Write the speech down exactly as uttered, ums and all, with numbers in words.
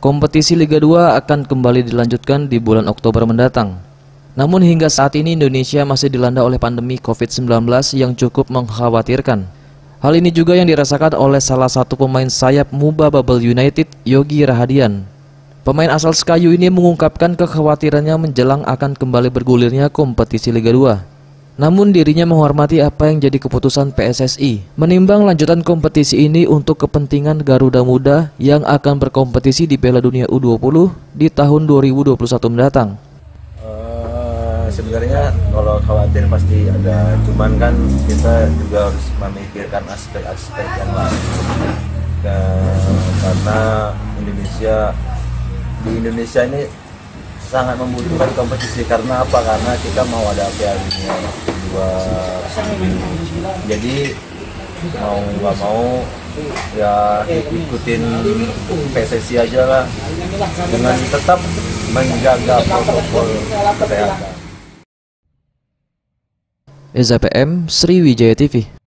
Kompetisi Liga dua akan kembali dilanjutkan di bulan Oktober mendatang. Namun hingga saat ini Indonesia masih dilanda oleh pandemi COVID sembilan belas yang cukup mengkhawatirkan. Hal ini juga yang dirasakan oleh salah satu pemain sayap Muba Babel United, Yogi Rahadian. Pemain asal Sekayu ini mengungkapkan kekhawatirannya menjelang akan kembali bergulirnya kompetisi Liga dua. Namun dirinya menghormati apa yang jadi keputusan P S S I, menimbang lanjutan kompetisi ini untuk kepentingan Garuda Muda yang akan berkompetisi di Piala Dunia U dua puluh di tahun dua ribu dua puluh satu mendatang. Sebenarnya kalau khawatir pasti ada, cuman kan kita juga harus memikirkan aspek-aspek yang lain, karena Indonesia di Indonesia ini sangat membutuhkan kompetisi. Karena apa? Karena kita mau ada Piala Dunia U dua puluh, jadi mau nggak mau ya ikutin P S S I aja lah, dengan tetap menjaga protokol kesehatan. Ezpm Sriwijaya T V.